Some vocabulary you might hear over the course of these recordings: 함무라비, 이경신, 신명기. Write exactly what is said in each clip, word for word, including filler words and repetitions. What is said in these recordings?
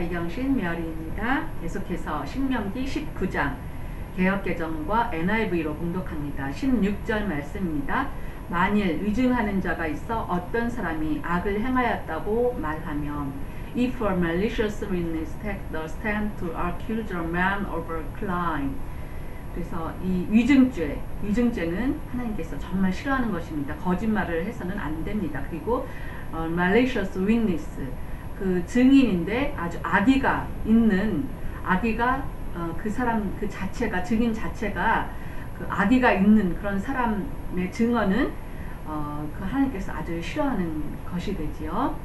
이경신 메아리입니다. 계속해서 신명기 십구 장 개역개정과 엔 아이 브이로 봉독합니다. 십육 절 말씀입니다. 만일 위증하는 자가 있어 어떤 사람이 악을 행하였다고 말하면 If a malicious witness take the stand to accuse a man of a crime. 그래서 이 위증죄, 위증죄는 하나님께서 정말 싫어하는 것입니다. 거짓말을 해서는 안 됩니다. 그리고 어, malicious witness, 그 증인인데 아주 악의가 있는, 악의가 어, 그 사람 그 자체가, 증인 자체가 그 악의가 있는 그런 사람의 증언은 어, 그 하나님께서 아주 싫어하는 것이 되지요.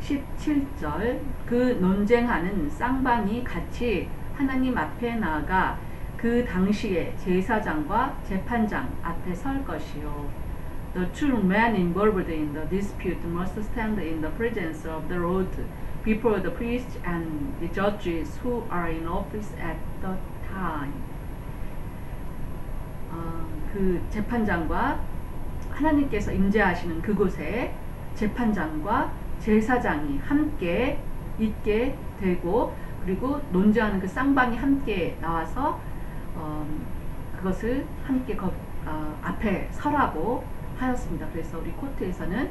십칠 절, 그 논쟁하는 쌍방이 같이 하나님 앞에 나아가 그 당시에 제사장과 재판장 앞에 설 것이요. The true men involved in the dispute must stand in the presence of the Lord before the priests and the judges who are in office at the time. 어, 그 재판장과 하나님께서 임재하시는 그곳에 재판장과 제사장이 함께 있게 되고, 그리고 논쟁하는 그 쌍방이 함께 나와서 어, 그것을 함께 거, 어, 앞에 서라고 하였습니다. 그래서 우리 코트에서는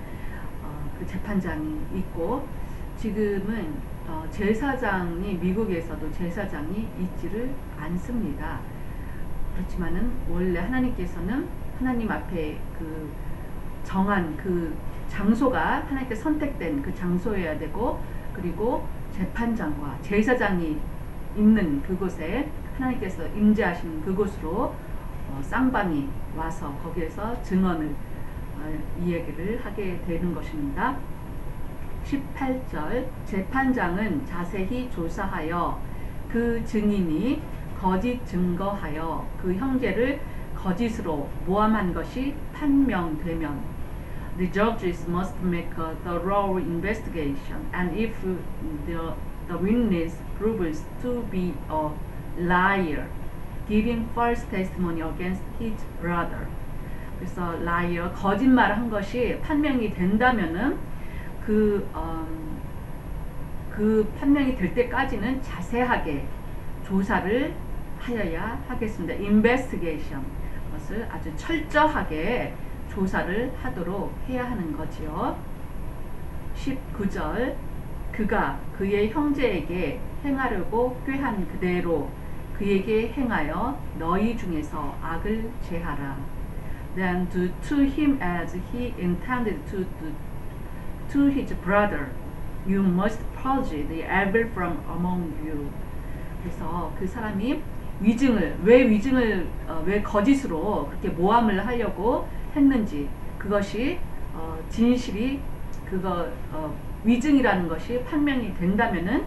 어, 그 재판장이 있고, 지금은 어, 제사장이, 미국에서도 제사장이 있지를 않습니다. 그렇지만은 원래 하나님께서는 하나님 앞에 그 정한 그 장소가, 하나님께 선택된 그 장소여야 되고, 그리고 재판장과 제사장이 있는 그곳에, 하나님께서 임재하시는 그곳으로 어, 쌍방이 와서 거기에서 증언을, 어, 이야기를 하게 되는 것입니다. 십팔 절, 재판장은 자세히 조사하여 그 증인이 거짓 증거하여 그 형제를 거짓으로 모함한 것이 판명되면 The judges must make a thorough investigation, and if the, the witness proves to be a liar, giving false testimony against his brother. 그래서 liar, 거짓말한 것이 판명이 된다면은 그, 음, 그 판명이 될 때까지는 자세하게 조사를 하여야 하겠습니다. investigation, 것을 아주 철저하게 조사를 하도록 해야 하는 거지요. 십구 절, 그가 그의 형제에게 행하려고 꾀한 그대로 그에게 행하여 너희 중에서 악을 제하라. Then do to him as he intended to do to his brother. You must purge the evil from among you. 그래서 그 사람이 위증을, 왜 위증을, 어, 왜 거짓으로 그렇게 모함을 하려고 했는지, 그것이 어, 진실이, 그거 어, 위증이라는 것이 판명이 된다면은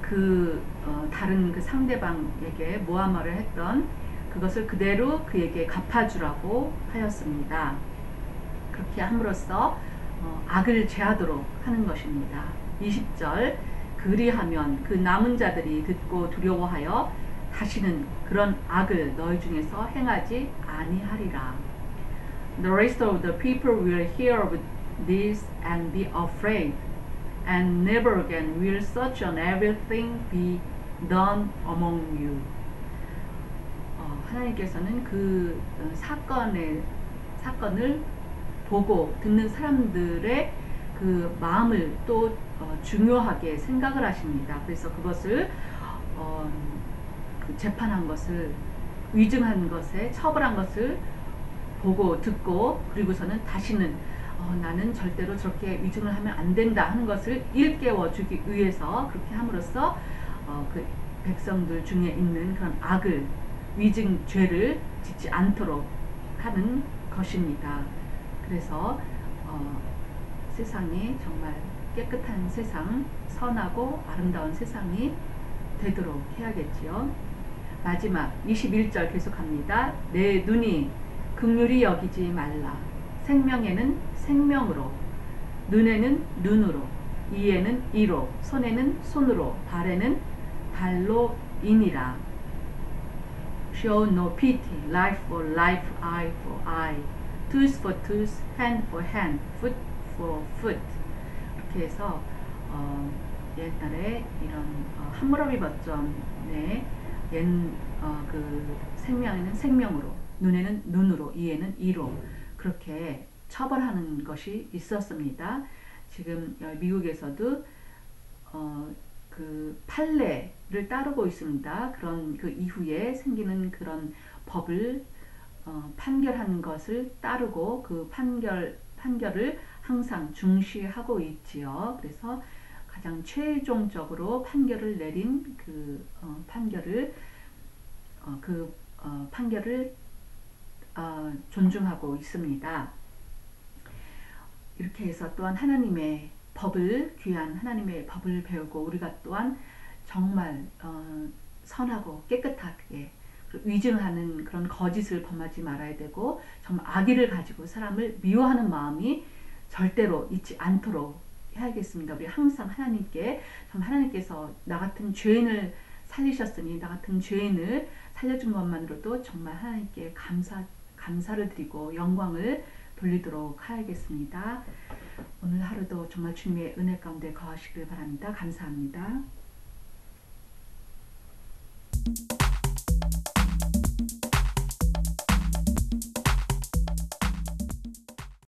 그 어, 다른 그 상대방에게 모함을 했던 그것을 그대로 그에게 갚아주라고 하였습니다. 그렇게 함으로써 어, 악을 제하도록 하는 것입니다. 이십 절, 그리하면 그 남은 자들이 듣고 두려워하여 다시는 그런 악을 너희 중에서 행하지 아니하리라. The rest of the people will hear of this and be afraid, and never again will such an evil thing be done among you. 어, 하나님께서는 그 사건의, 사건을 보고 듣는 사람들의 그 마음을 또 어, 중요하게 생각을 하십니다. 그래서 그것을 어, 그 재판한 것을, 위증한 것에 처벌한 것을 보고 듣고, 그리고서는 다시는 어, 나는 절대로 저렇게 위증을 하면 안 된다 하는 것을 일깨워 주기 위해서, 그렇게 함으로써 어, 그 백성들 중에 있는 그런 악을, 위증죄를 짓지 않도록 하는 것입니다. 그래서 어, 세상이 정말 깨끗한 세상, 선하고 아름다운 세상이 되도록 해야겠지요. 마지막 이십일 절 계속합니다. 내 눈이 긍휼히 여기지 말라. 생명에는 생명으로, 눈에는 눈으로, 이에는 이로, 손에는 손으로, 발에는 발로 이니라. Show no pity, life for life, eye for eye, tooth for tooth, hand for hand, foot for foot. 이렇게 해서 어, 옛날에 이런 어, 함무라비 법전의 옛 어, 그 생명에는 생명으로, 눈에는 눈으로, 이에는 이로 그렇게 처벌하는 것이 있었습니다. 지금 미국에서도 어, 그 판례를 따르고 있습니다. 그런 그 이후에 생기는 그런 법을 어, 판결한 것을 따르고 그 판결 판결을 항상 중시하고 있지요. 그래서 가장 최종적으로 판결을 내린 그 어, 판결을 어, 그 어, 판결을 어, 존중하고 있습니다. 이렇게 해서 또한 하나님의 법을, 귀한 하나님의 법을 배우고 우리가 또한 정말 어, 선하고 깨끗하게 위증하는 그런 거짓을 범하지 말아야 되고, 정말 악의를 가지고 사람을 미워하는 마음이 절대로 있지 않도록 해야겠습니다. 우리 항상 하나님께, 참 하나님께서 나 같은 죄인을 살리셨으니 나 같은 죄인을 살려준 것만으로도 정말 하나님께 감사, 감사를 드리고 영광을 돌리도록 하야겠습니다. 오늘 하루도 정말 주님의 은혜 가운데 거하시길 바랍니다. 감사합니다.